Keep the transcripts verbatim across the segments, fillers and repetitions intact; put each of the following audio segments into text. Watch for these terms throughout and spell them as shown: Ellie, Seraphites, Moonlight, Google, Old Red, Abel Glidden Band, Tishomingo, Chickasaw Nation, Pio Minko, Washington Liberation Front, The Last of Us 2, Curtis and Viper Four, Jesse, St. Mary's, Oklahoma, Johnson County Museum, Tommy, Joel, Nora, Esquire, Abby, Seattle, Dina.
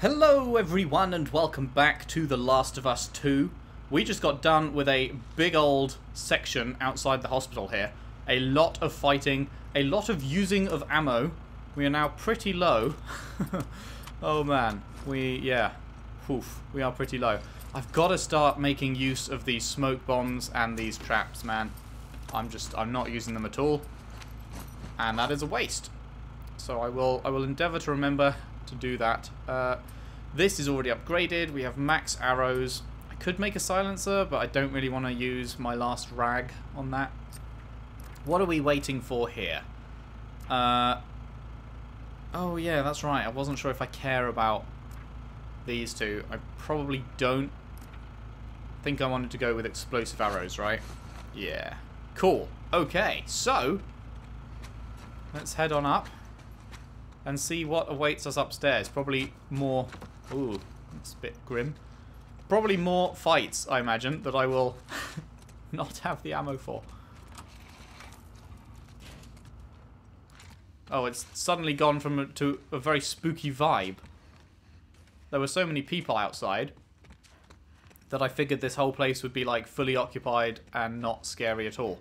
Hello everyone and welcome back to The Last of Us two. We just got done with a big old section outside the hospital here. A lot of fighting, a lot of using of ammo. We are now pretty low. Oh man, we, yeah, oof, we are pretty low. I've got to start making use of these smoke bombs and these traps, man. I'm just, I'm not using them at all. And that is a waste. So I will, I will endeavour to remember to do that. Uh, this is already upgraded. We have max arrows. I could make a silencer, but I don't really want to use my last rag on that. What are we waiting for here? Uh, oh yeah, that's right. I wasn't sure if I care about these two. I probably don't. I think I wanted to go with explosive arrows, right? Yeah. Cool. Okay, so let's head on up and see what awaits us upstairs. Probably more... Ooh, that's a bit grim. Probably more fights, I imagine, that I will not have the ammo for. Oh, it's suddenly gone from a, to a very spooky vibe. There were so many people outside that I figured this whole place would be, like, fully occupied and not scary at all.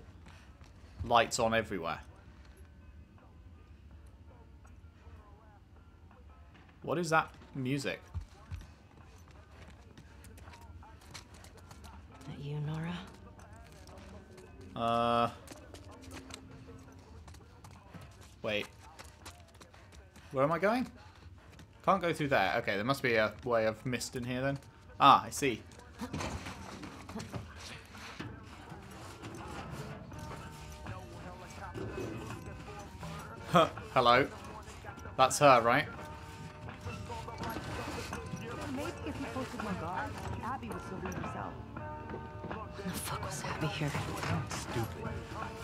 Lights on everywhere. What is that music? Is that you, Nora? Uh. Wait. Where am I going? Can't go through there. Okay, there must be a way I've missed in here then. Ah, I see. Hello. That's her, right? When the fuck was Abby here? That's stupid.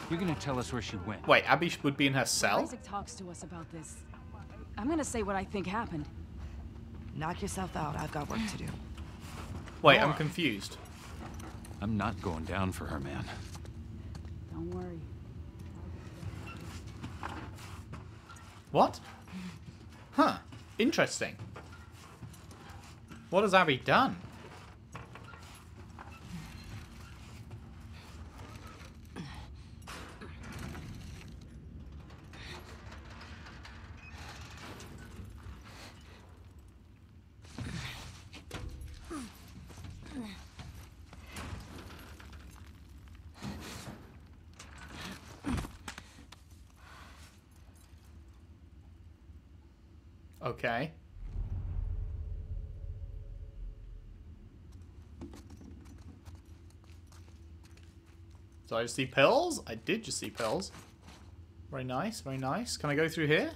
You're gonna tell us where she went. Wait, Abby would be in her cell? Isaac talks to us about this. I'm gonna say what I think happened. Knock yourself out. I've got work to do. Wait, Nora. I'm confused. I'm not going down for her, man. Don't worry. What? Huh. Interesting. What has Abby done? Okay. Did I just see pills? I did just see pills. Very nice, very nice. Can I go through here?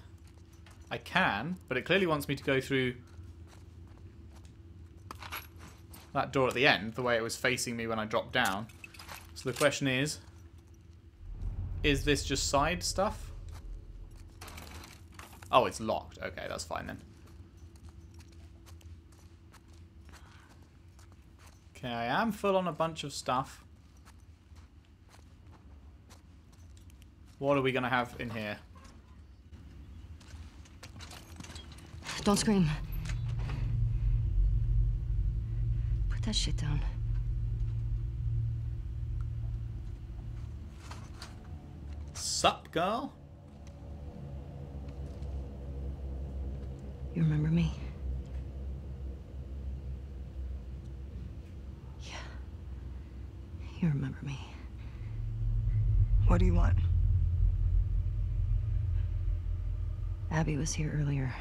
I can, but it clearly wants me to go through that door at the end, the way it was facing me when I dropped down. So the question is, is this just side stuff? Oh, it's locked. Okay, that's fine then. Okay, I am full on a bunch of stuff. What are we gonna have in here? Don't scream. Put that shit down. Sup, girl? You remember me? Yeah. You remember me. What do you want? Abby was here earlier.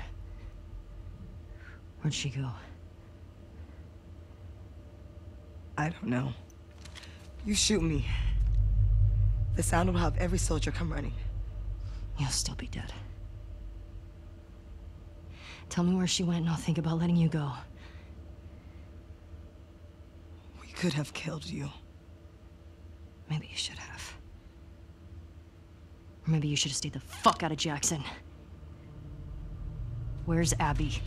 Where'd she go? I don't know. You shoot me. The sound will have every soldier come running. You'll still be dead. Tell me where she went and I'll think about letting you go. We could have killed you. Maybe you should have. Or maybe you should have stayed the fuck out of Jackson. Where's Abby?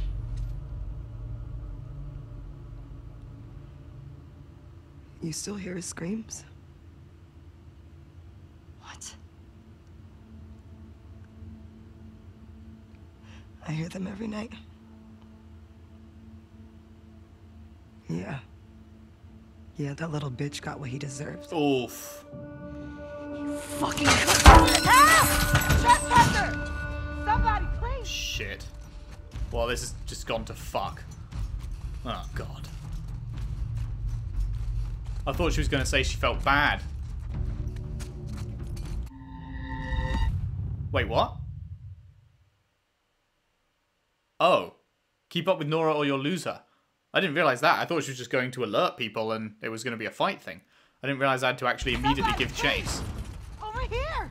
You still hear his screams? What? I hear them every night. Yeah. Yeah, that little bitch got what he deserved. Oof. You fucking... Ah! Trespasser! Somebody, please! Shit. Well, this has just gone to fuck. Oh, God. I thought she was going to say she felt bad. Wait, what? Oh. Keep up with Nora or you'll lose her. I didn't realise that. I thought she was just going to alert people and it was going to be a fight thing. I didn't realise I had to actually immediately Somebody give chase. Over here!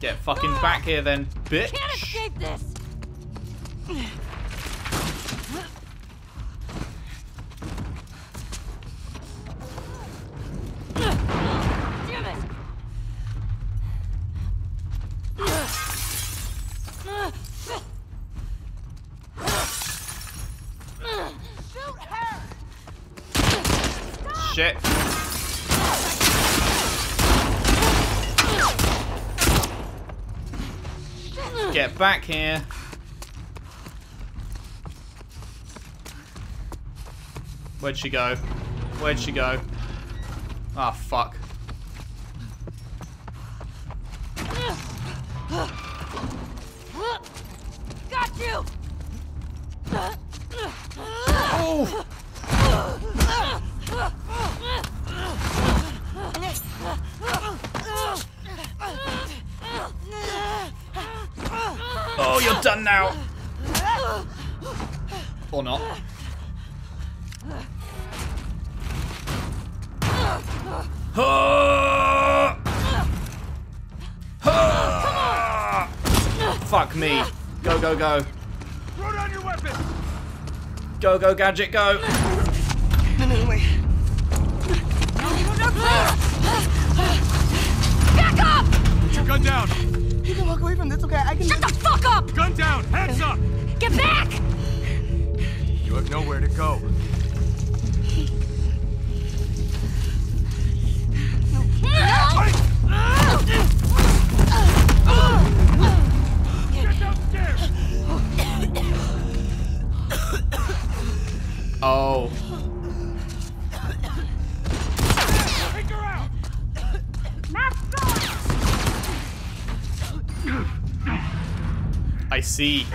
Get fucking Nora. Back here then, bitch! I can't escape this! Shit. Get back here. Where'd she go? Where'd she go? Ah, fuck. Got you. Oh. Oh, you're done now. Or not. Oh! Oh! Fuck me. Go, go, go. Throw down your weapon. Go, go, gadget, go. No, no, wait. Back up! Put your gun down. You can walk away from this, okay? I can. Shut the fuck up! Gun down! Hands up! Get back! You have nowhere to go. Get downstairs! Oh. Take her out! I see.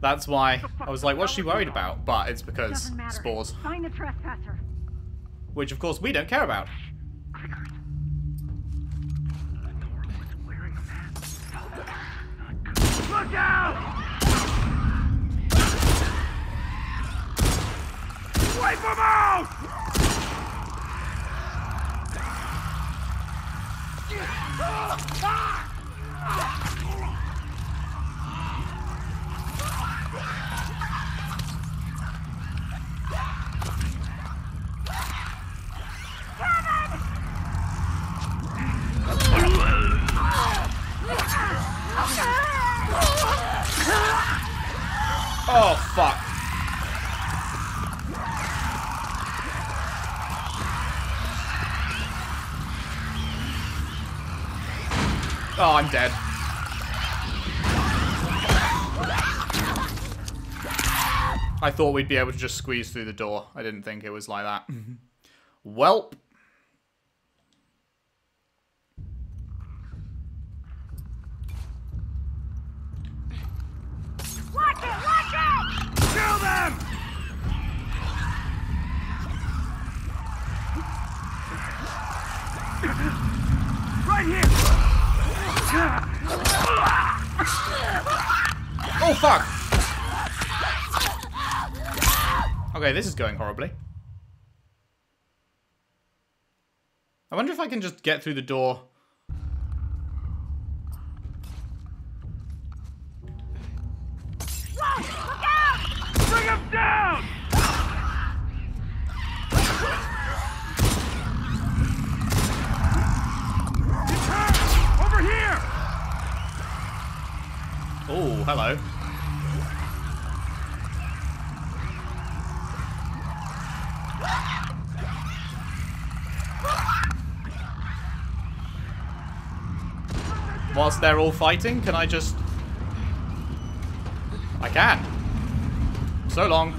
That's why I was like, what's she worried about? But it's because spores. Find the trespasser. Which, of course, we don't care about. Look out! Wipe him out! Kevin! Oh, fuck. Oh, I'm dead. I thought we'd be able to just squeeze through the door. I didn't think it was like that. Welp. Right here. Oh fuck. Okay, this is going horribly. I wonder if I can just get through the door. Whoa, look out! Bring him down! Oh, hello. Whilst they're all fighting, can I just... I can. So long.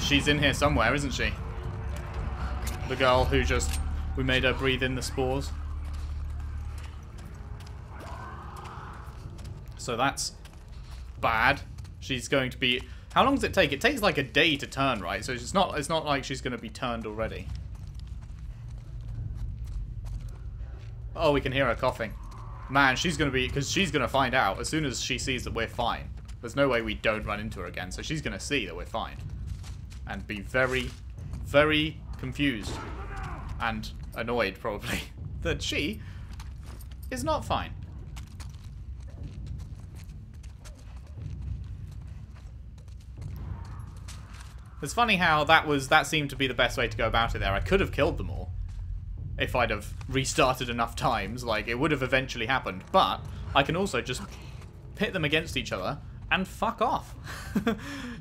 She's in here somewhere, isn't she? The girl who just... We made her breathe in the spores. So that's bad. She's going to be... How long does it take? It takes like a day to turn, right? So it's not, it's not like she's going to be turned already. Oh, we can hear her coughing. Man, she's going to be... Because she's going to find out as soon as she sees that we're fine. There's no way we don't run into her again. So she's going to see that we're fine. And be very, very confused. And annoyed, probably. That she is not fine. It's funny how that was... That seemed to be the best way to go about it there. I could have killed them all. If I'd have restarted enough times, like, it would have eventually happened. But I can also just pit them against each other and fuck off.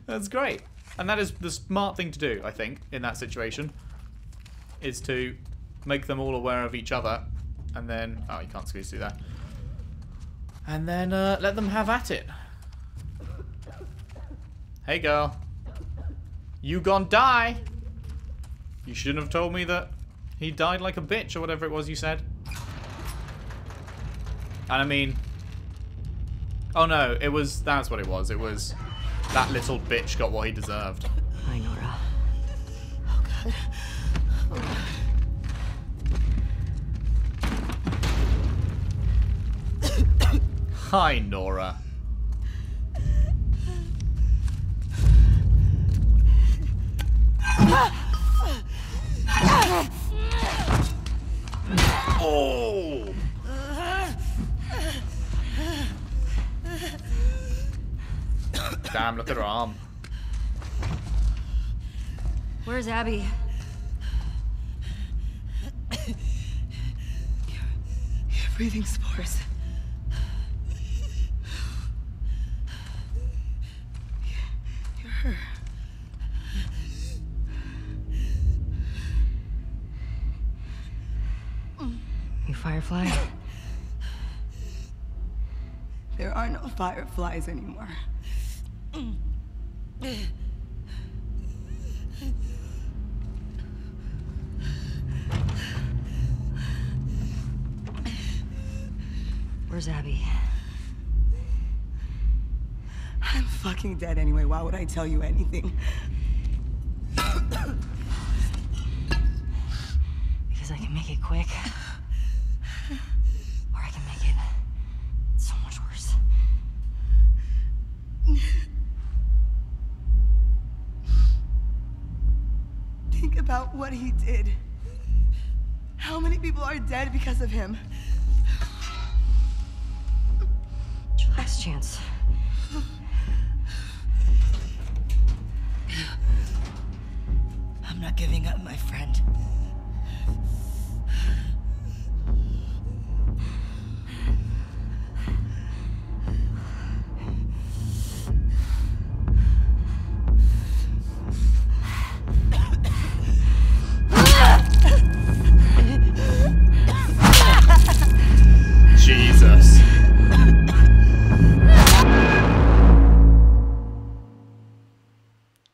That's great. And that is the smart thing to do, I think, in that situation, is to make them all aware of each other. And then... Oh, you can't squeeze through that. And then uh, let them have at it. Hey, girl. You gon' die! You shouldn't have told me that... He died like a bitch, or whatever it was you said. And I mean... Oh no, it was... That's what it was. It was... That little bitch got what he deserved. Hi, Nora. Oh god. Oh god. Hi, Nora. Oh! Damn, look at her arm. Where's Abby? You're, you're breathing spores. You're, you're her. You firefly? There are no fireflies anymore. Where's Abby? I'm fucking dead anyway. Why would I tell you anything? Because I can make it quick. Or I can make it so much worse. Think about what he did. How many people are dead because of him? It's your last chance. I'm not giving up, my friend.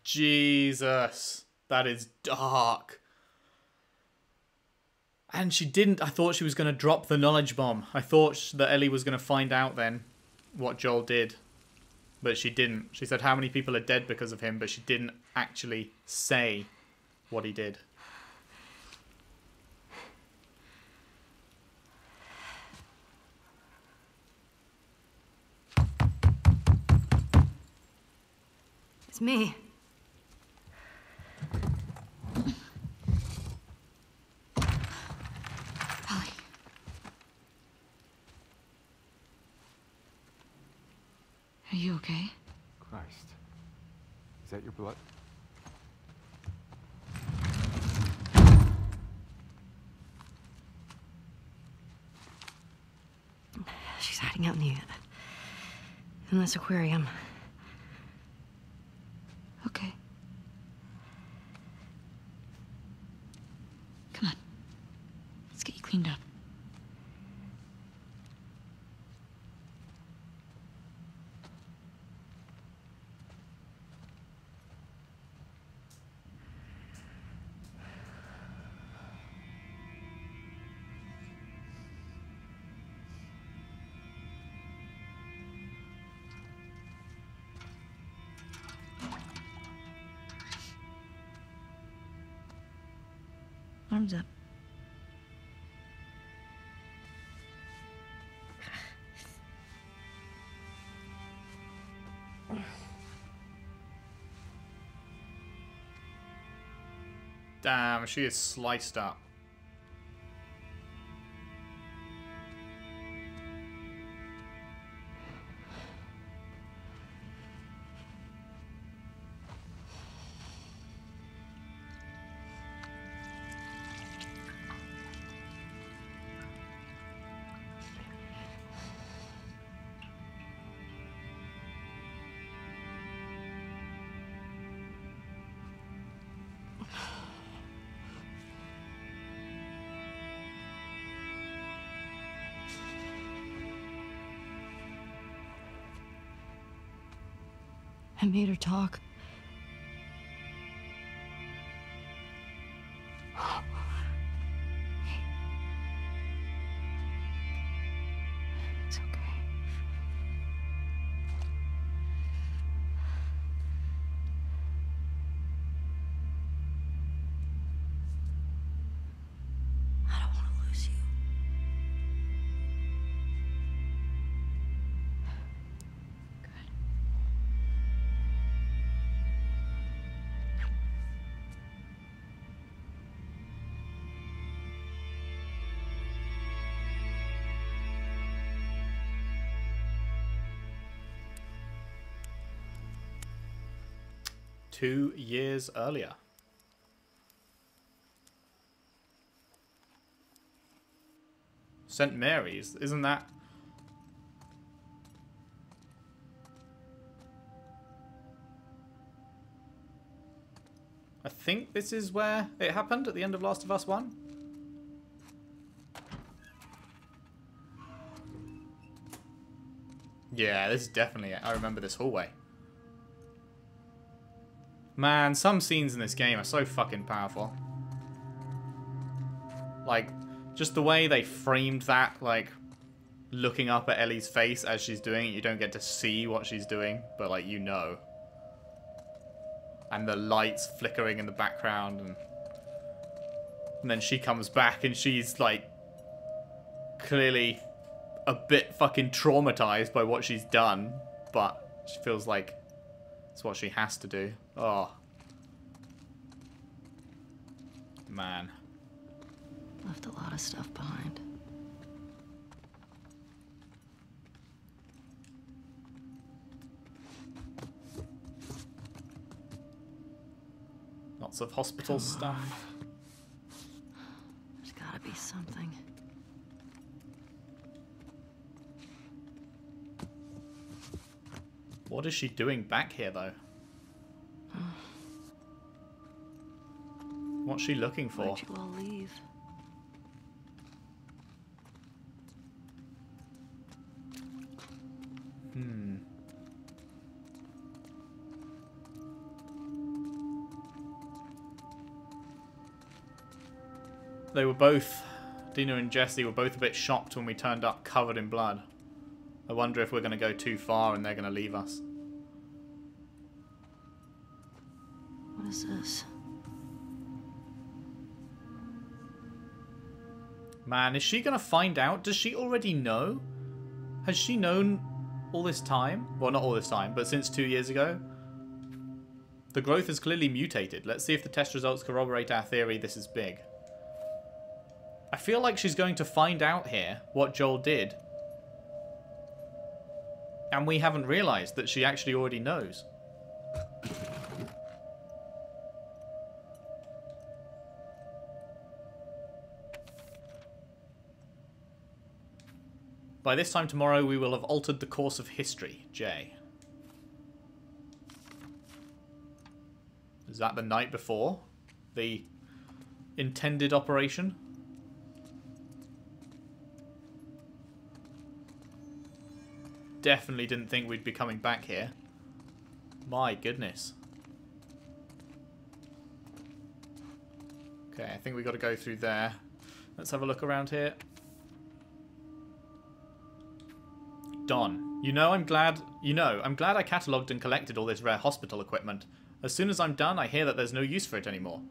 Jesus, that is dark. And she didn't. I thought she was going to drop the knowledge bomb. I thought that Ellie was going to find out then what Joel did. But she didn't. She said how many people are dead because of him, but she didn't actually say what he did. It's me. Are you okay? Christ. Is that your blood? She's hiding out in the... in this aquarium. Okay. Come on. Let's get you cleaned up. time's up. Damn, she is sliced up. I made her talk. It's okay. I don't want to lose you. Two years earlier. Saint Mary's, isn't that? I think this is where it happened at the end of Last of Us one. Yeah, this is definitely it. I remember this hallway. Man, some scenes in this game are so fucking powerful. Like, just the way they framed that, like, looking up at Ellie's face as she's doing it. You don't get to see what she's doing, but, like, you know. And the lights flickering in the background. And, and then she comes back and she's, like, clearly a bit fucking traumatized by what she's done. But she feels like it's what she has to do. Oh. Man. Left a lot of stuff behind. Lots of hospital Come stuff. On. There's gotta be something. What is she doing back here, though? What's she looking for? Why'd you all leave? Hmm. They were both, Dina and Jesse, were both a bit shocked when we turned up covered in blood. I wonder if we're going to go too far and they're going to leave us. What is this? Man, is she going to find out? Does she already know? Has she known all this time? Well, not all this time, but since two years ago? The growth has clearly mutated. Let's see if the test results corroborate our theory. This is big. I feel like she's going to find out here what Joel did. And we haven't realized that she actually already knows. By this time tomorrow, we will have altered the course of history, Jay. Is that the night before the intended operation? Definitely didn't think we'd be coming back here. My goodness. Okay, I think we got to go through there. Let's have a look around here. Don, you know I'm glad you know I'm glad I catalogued and collected all this rare hospital equipment. As soon as I'm done, I hear that there's no use for it anymore.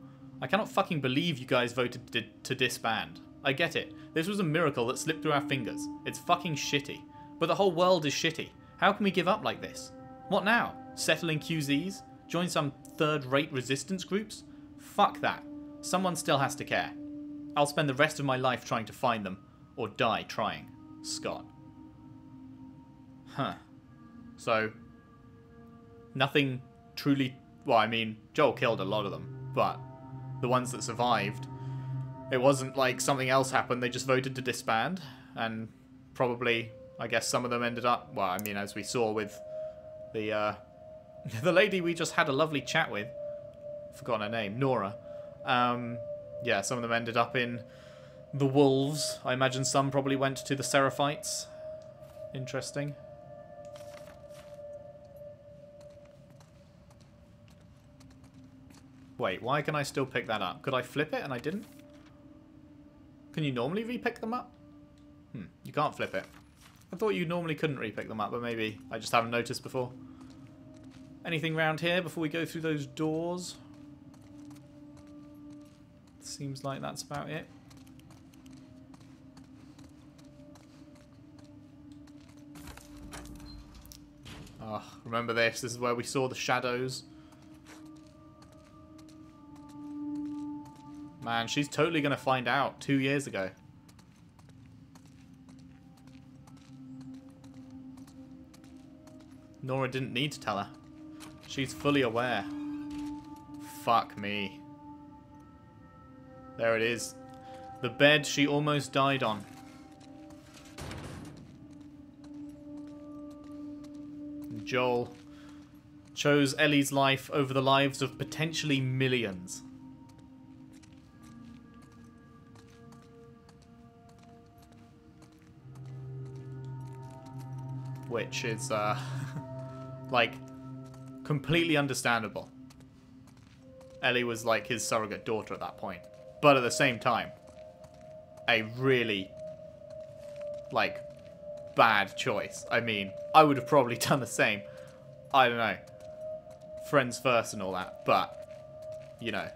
I cannot fucking believe you guys voted to, to disband. I get it. This was a miracle that slipped through our fingers. It's fucking shitty. But the whole world is shitty. How can we give up like this? What now? Settle in Q Zs? Join some third-rate resistance groups? Fuck that. Someone still has to care. I'll spend the rest of my life trying to find them, or die trying. Scott. Huh. So, nothing truly... Well, I mean, Joel killed a lot of them, but the ones that survived, it wasn't like something else happened. They just voted to disband, and probably, I guess some of them ended up... Well, I mean, as we saw with the, uh... the lady we just had a lovely chat with. I've forgotten her name. Nora. Um, yeah, some of them ended up in the wolves. I imagine some probably went to the Seraphites. Interesting. Wait, why can I still pick that up? Could I flip it and I didn't? Can you normally re-pick them up? Hmm, you can't flip it. I thought you normally couldn't re-pick them up, but maybe I just haven't noticed before. Anything round here before we go through those doors? Seems like that's about it. Ah, oh, remember this. This is where we saw the shadows. Man, she's totally going to find out two years ago. Nora didn't need to tell her. She's fully aware. Fuck me. There it is. The bed she almost died on. Joel chose Ellie's life over the lives of potentially millions. Which is, uh, like, completely understandable. Ellie was, like, his surrogate daughter at that point. But at the same time, a really, like, bad choice. I mean, I would have probably done the same. I don't know. Friends first and all that. But, you know,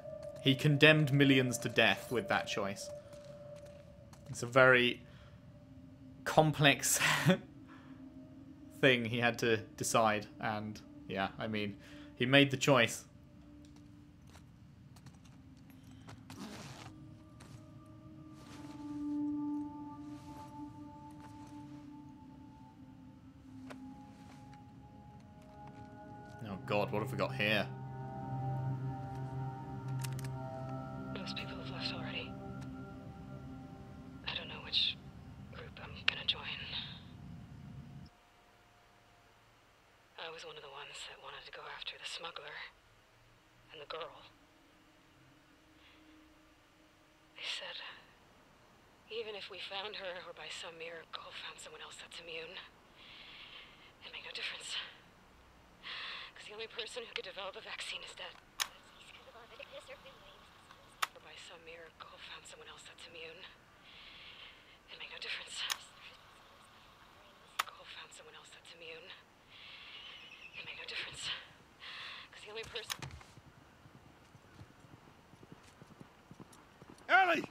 he condemned millions to death with that choice. It's a very complex... thing he had to decide, and yeah, I mean, he made the choice. Oh God, what have we got here? Most people have left already. I don't know which group I'm gonna join. I was one of the ones that wanted to go after the smuggler and the girl. They said, even if we found her or by some miracle found someone else that's immune, it'd make no difference. Because the only person who could develop a vaccine is dead. Or by some miracle found someone else that's immune, it'd make no difference. Girl found someone else that's immune. It made no difference, because the only person... Ellie!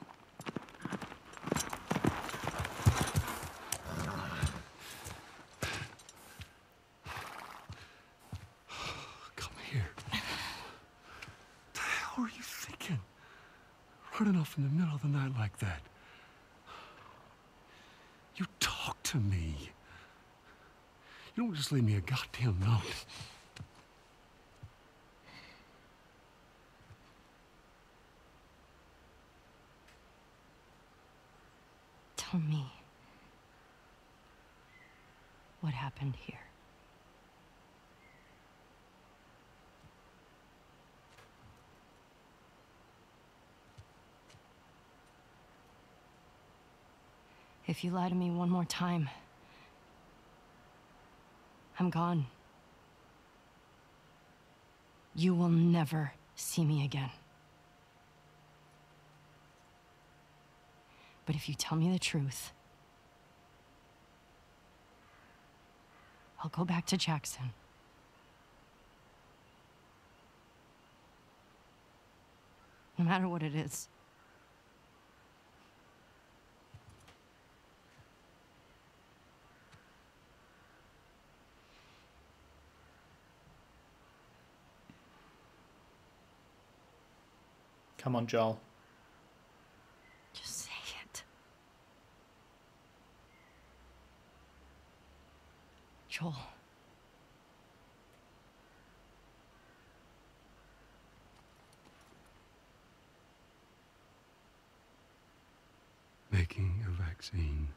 Come here. What the hell were you thinking? Running off in the middle of the night like that. You talk to me. You don't just leave me a goddamn note. Tell me what happened here. If you lie to me one more time, I'm gone. You will never see me again. But if you tell me the truth, I'll go back to Jackson. no matter what it is. Come on, Joel. Just say it. Joel. Making a vaccine.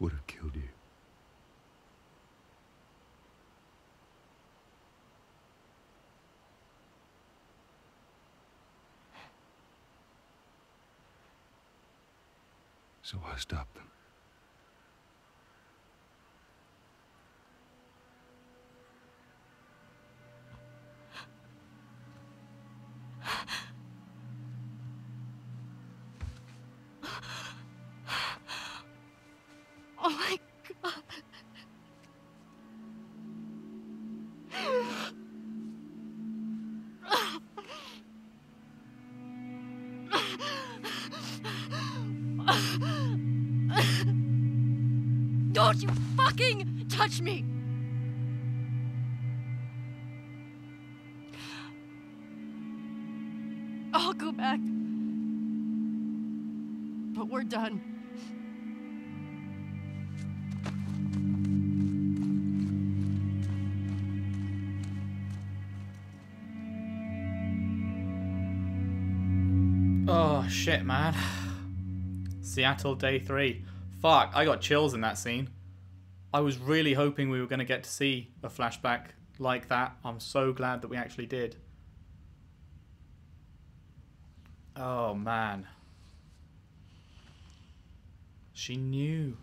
Would have killed you. So I stopped them. Oh my God. Don't you fucking touch me! I'll go back. But we're done. Oh, shit, man. Seattle day three. Fuck, I got chills in that scene. I was really hoping we were going to get to see a flashback like that. I'm so glad that we actually did. Oh, man. She knew.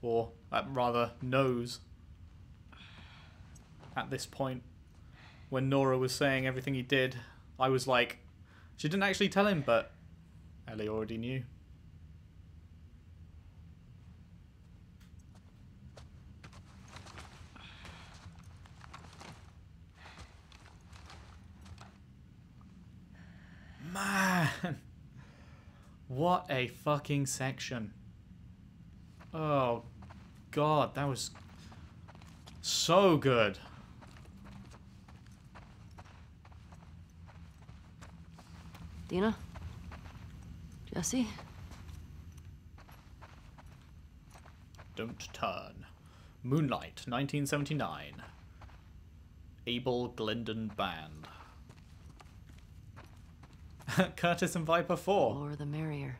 Or uh, rather, knows. At this point, when Nora was saying everything he did, I was like, she didn't actually tell him, but Ellie already knew. Man, what a fucking section. Oh, God, that was so good. Dina? Jesse? Don't turn. Moonlight, nineteen seventy-nine. Abel Glidden Band. Curtis and Viper Four. The lower the merrier.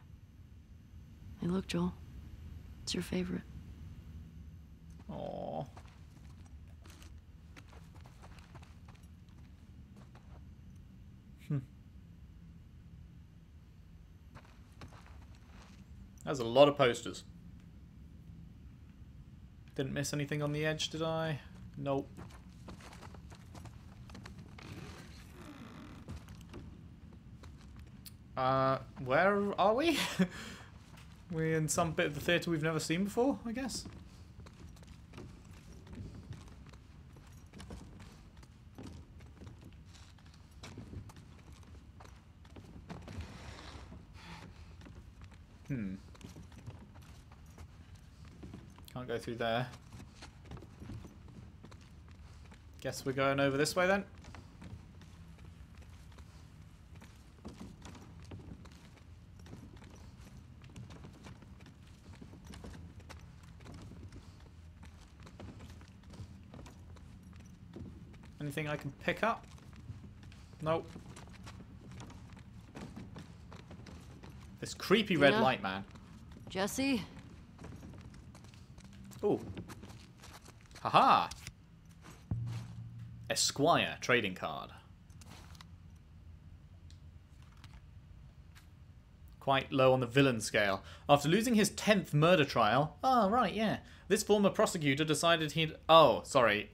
Hey, look, Joel. It's your favorite. Aww. Hm. That's a lot of posters. Didn't miss anything on the edge, did I? Nope. Uh, where are we? We're in some bit of the theatre we've never seen before, I guess. Hmm. Can't go through there. Guess we're going over this way then. Anything I can pick up? Nope. This creepy Dina? Red light, man. Jesse? Ooh. Haha! Esquire trading card. Quite low on the villain scale. After losing his tenth murder trial... Oh, right, yeah. This former prosecutor decided he'd... Oh, sorry.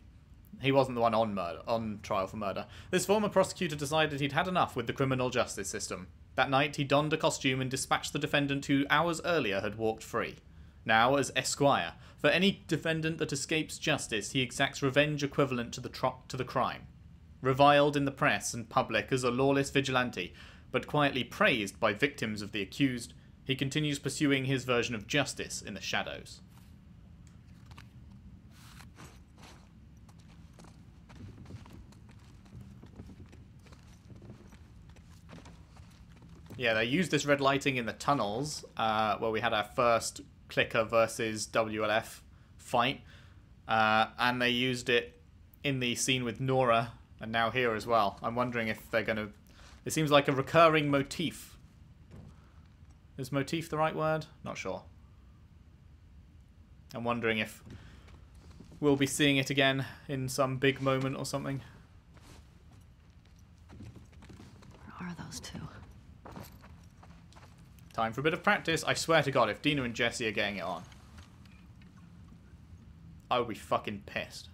He wasn't the one on murder, on trial for murder. This former prosecutor decided he'd had enough with the criminal justice system. That night, he donned a costume and dispatched the defendant who hours earlier had walked free. now as Esquire. For any defendant that escapes justice, he exacts revenge equivalent to the, tro to the crime. Reviled in the press and public as a lawless vigilante, but quietly praised by victims of the accused, he continues pursuing his version of justice in the shadows. Yeah, they used this red lighting in the tunnels, uh, where we had our first Clicker versus W L F fight, uh, and they used it in the scene with Nora, and now here as well. I'm wondering if they're going to... It seems like a recurring motif. Is motif the right word? Not sure. I'm wondering if we'll be seeing it again in some big moment or something. Where are those two? Time for a bit of practice. I swear to God, if Dina and Jesse are getting it on, I will be fucking pissed.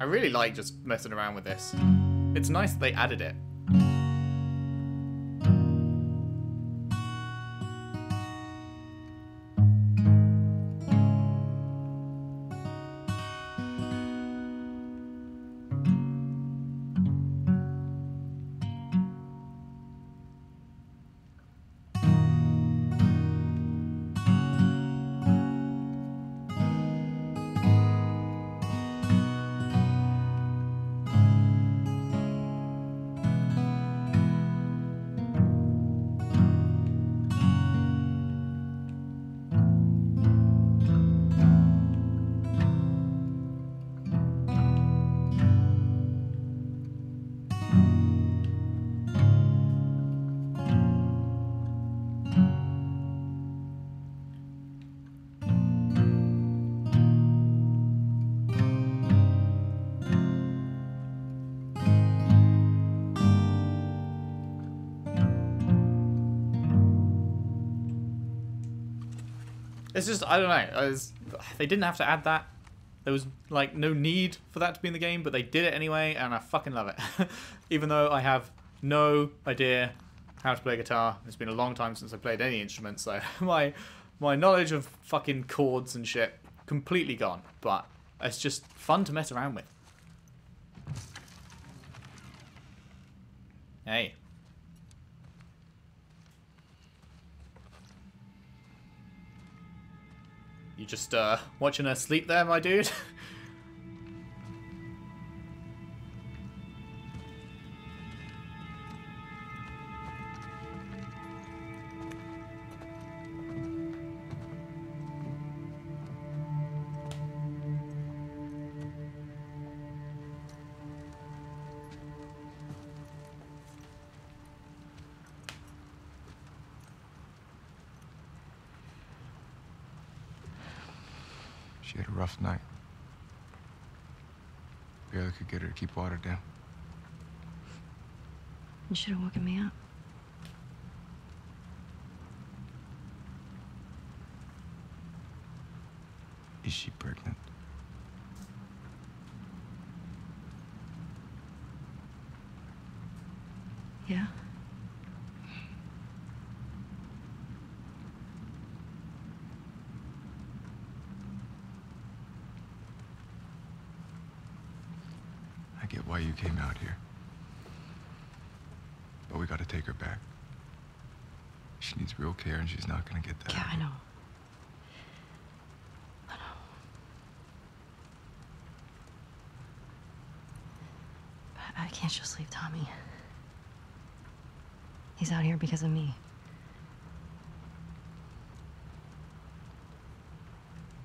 I really like just messing around with this. It's nice that they added it. It's just, I don't know, was, they didn't have to add that. There was, like, no need for that to be in the game, but they did it anyway, and I fucking love it. Even though I have no idea how to play guitar. It's been a long time since I played any instrument, so my my knowledge of fucking chords and shit, completely gone. But it's just fun to mess around with. Hey. You just uh, watching her sleep there, my dude? She had a rough night. Barely could get her to keep water down. You should have woken me up. Is she pregnant? Yeah. Why you came out here. But we gotta take her back. She needs real care and she's not gonna get that. Yeah, I know. I know. But I can't just leave Tommy. He's out here because of me.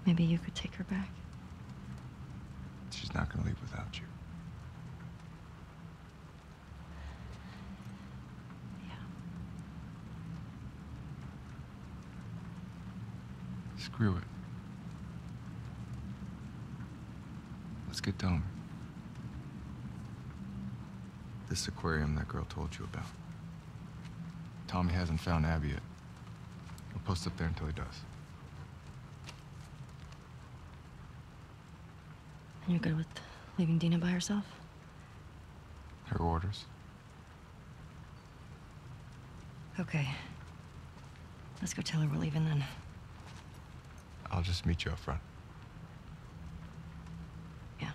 Maybe you could take her back. She's not gonna leave without you. Screw it. Let's get to him. This aquarium that girl told you about. Tommy hasn't found Abby yet. We'll post up there until he does. And you're good with leaving Dina by herself? Her orders. Okay. Let's go tell her we're leaving then. I'll just meet you up front. Yeah.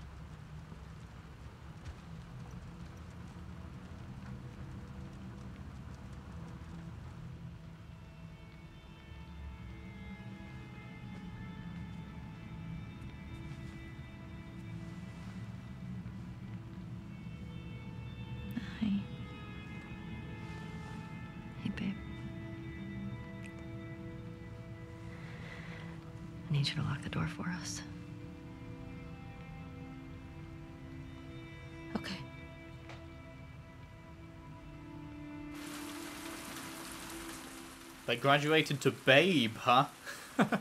Hi. Hey, babe. I need you to lock the door for us. Okay. They graduated to babe, huh? Let's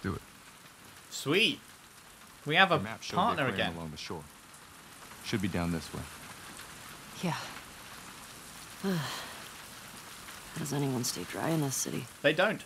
do it. Sweet. We have a partner again. Along the shore. Should be down this way. Yeah. How does anyone stay dry in this city? They don't.